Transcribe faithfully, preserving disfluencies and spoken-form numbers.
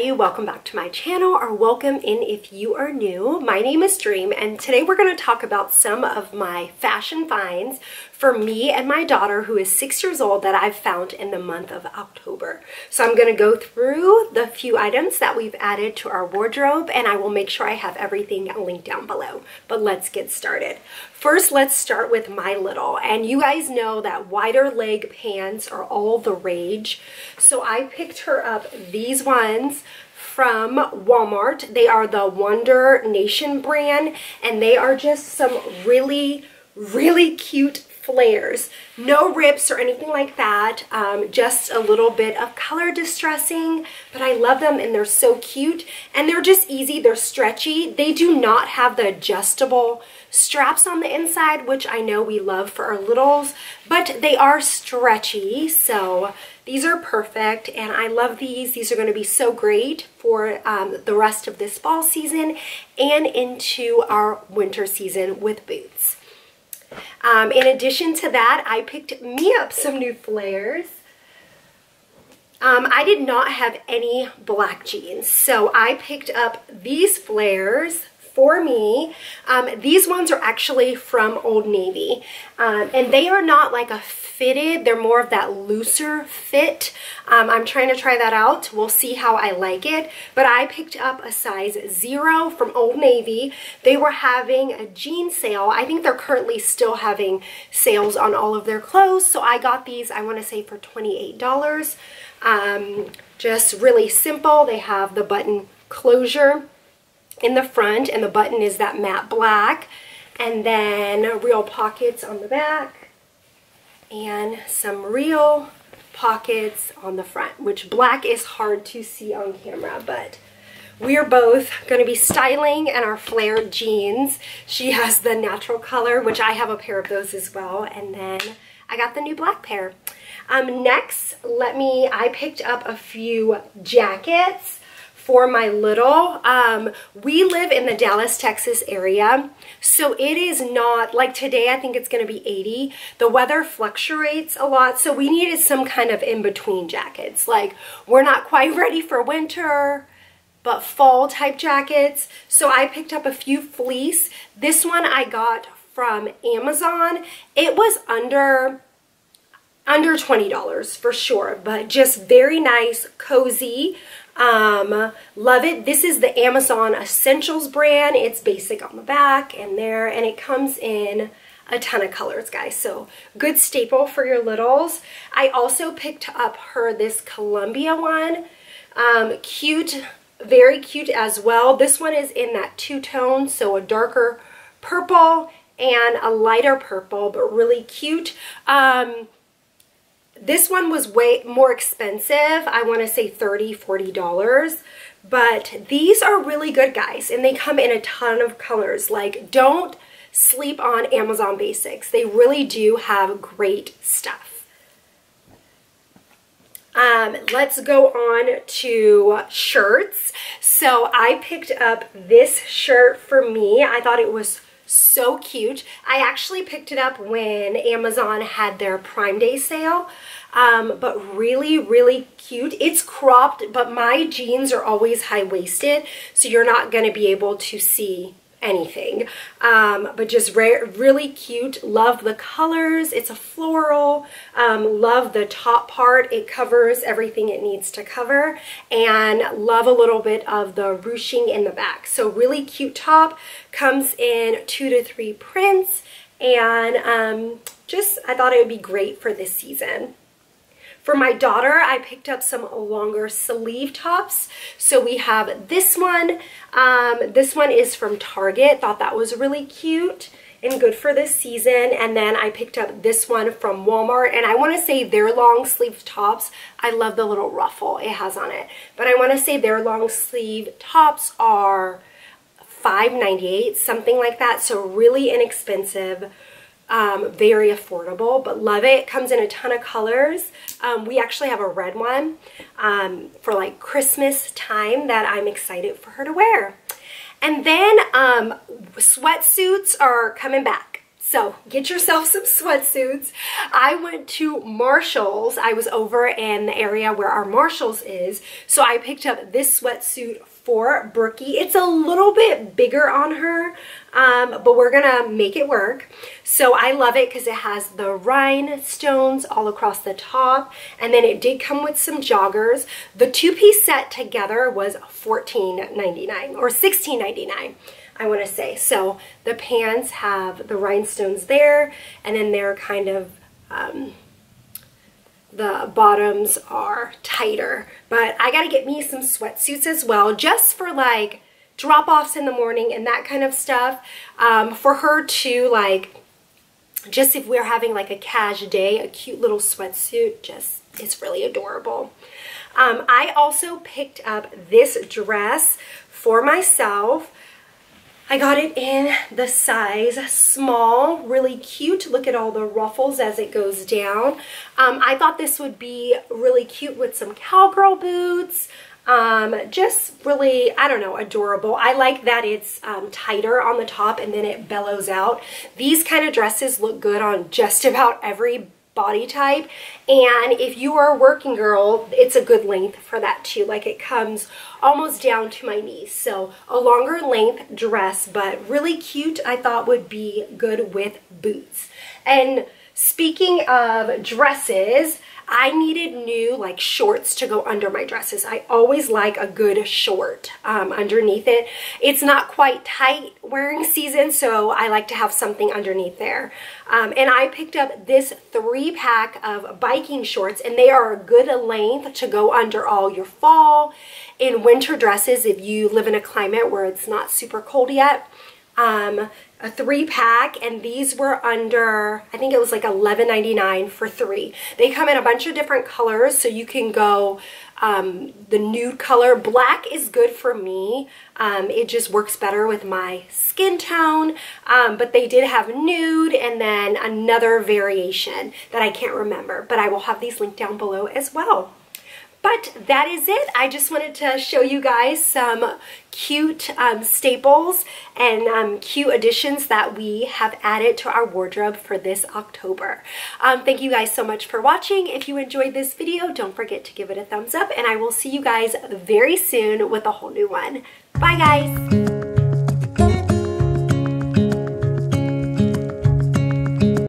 everybody, welcome back to my channel, or welcome in if you are new. My name is Dream and today we're going to talk about some of my fashion finds for me and my daughter who is six years old that I've found in the month of October. So I'm going to go through the few items that we've added to our wardrobe and I will make sure I have everything linked down below. But let's get started. First, let's start with my little, and you guys know that wider leg pants are all the rage. So I picked her up these ones from Walmart. They are the Wonder Nation brand, and they are just some really, really cute flares. No rips or anything like that, um, just a little bit of color distressing, but I love them and they're so cute, and they're just easy, they're stretchy. They do not have the adjustable straps on the inside, which I know we love for our littles, but they are stretchy, so these are perfect and I love these. These are going to be so great for um, the rest of this fall season and into our winter season with boots. Um, in addition to that, I picked me up some new flares. Um, I did not have any black jeans, so I picked up these flares for me. Um, these ones are actually from Old Navy, um, and they are not like a fitted, they're more of that looser fit. Um, I'm trying to try that out. We'll see how I like it, but I picked up a size zero from Old Navy. They were having a jean sale. I think they're currently still having sales on all of their clothes, so I got these, I want to say for twenty-eight dollars. Um, just really simple. They have the button closure in the front, and the button is that matte black, and then real pockets on the back and some real pockets on the front, which black is hard to see on camera, but we're both going to be styling and our flared jeans. She has the natural color, which I have a pair of those as well, and then I got the new black pair. Um, next, let me, I picked up a few jackets for my little. Um, we live in the Dallas, Texas area, so it is not, like today I think it's going to be eighty. The weather fluctuates a lot, so we needed some kind of in-between jackets. Like, we're not quite ready for winter, but fall type jackets. So I picked up a few fleece. This one I got from Amazon. It was under, under twenty dollars for sure, but just very nice, cozy. Um, love it. This is the Amazon Essentials brand. It's basic on the back and there, and it comes in a ton of colors, guys. So good staple for your littles. I also picked up her this Columbia one. Um, cute, very cute as well. This one is in that two-tone, so a darker purple and a lighter purple, but really cute. Um, This one was way more expensive. I want to say thirty dollars, forty dollars, but these are really good, guys, and they come in a ton of colors. Like, don't sleep on Amazon Basics. They really do have great stuff. Um, let's go on to shirts. So I picked up this shirt for me. I thought it was so cute. I actually picked it up when Amazon had their Prime Day sale, um, but really, really cute. It's cropped, but my jeans are always high-waisted, so you're not going to be able to see anything, um, but just re really cute. Love the colors. It's a floral. Um, love the top part. It covers everything it needs to cover, and love a little bit of the ruching in the back. So really cute top. Comes in two to three prints, and um, just I thought it would be great for this season. For my daughter, I picked up some longer sleeve tops. So we have this one. Um, this one is from Target. Thought that was really cute and good for this season. And then I picked up this one from Walmart. And I want to say their long sleeve tops. I love the little ruffle it has on it. But I want to say their long sleeve tops are five ninety-eight, something like that. So really inexpensive. Um, very affordable, but love it. Comes in a ton of colors. Um, we actually have a red one um, for like Christmas time that I'm excited for her to wear. And then um, sweatsuits are coming back. So get yourself some sweatsuits. I went to Marshalls. I was over in the area where our Marshalls is, so I picked up this sweatsuit for Brookie. It's a little bit bigger on her, um, but we're gonna make it work. So I love it because it has the rhinestones all across the top, and then it did come with some joggers. The two-piece set together was fourteen ninety-nine or sixteen ninety-nine, I want to say. So the pants have the rhinestones there, and then they're kind of um, the bottoms are tighter. But I gotta get me some sweatsuits as well, just for like drop-offs in the morning and that kind of stuff, um, for her to like, just if we're having like a cash day, a cute little sweatsuit just is really adorable. um, I also picked up this dress for myself. I got it in the size small, really cute. Look at all the ruffles as it goes down. Um, I thought this would be really cute with some cowgirl boots. Um, just really, I don't know, adorable. I like that it's um, tighter on the top and then it bellows out. These kind of dresses look good on just about every body type. And if you are a working girl, it's a good length for that too. Like it comes almost down to my knees. So a longer length dress, but really cute, I thought would be good with boots. And speaking of dresses, I needed new like shorts to go under my dresses. I always like a good short um, underneath it. It's not quite tight wearing season, so I like to have something underneath there. Um, and I picked up this three pack of biking shorts, and they are a good length to go under all your fall and winter dresses if you live in a climate where it's not super cold yet. Um, a three pack, and these were under, I think it was like eleven ninety-nine for three. They come in a bunch of different colors, so you can go um, the nude color. Black is good for me. Um, it just works better with my skin tone, um, but they did have nude and then another variation that I can't remember, but I will have these linked down below as well. But that is it. I just wanted to show you guys some cute um, staples and um, cute additions that we have added to our wardrobe for this October. Um, thank you guys so much for watching. If you enjoyed this video, don't forget to give it a thumbs up, and I will see you guys very soon with a whole new one. Bye guys!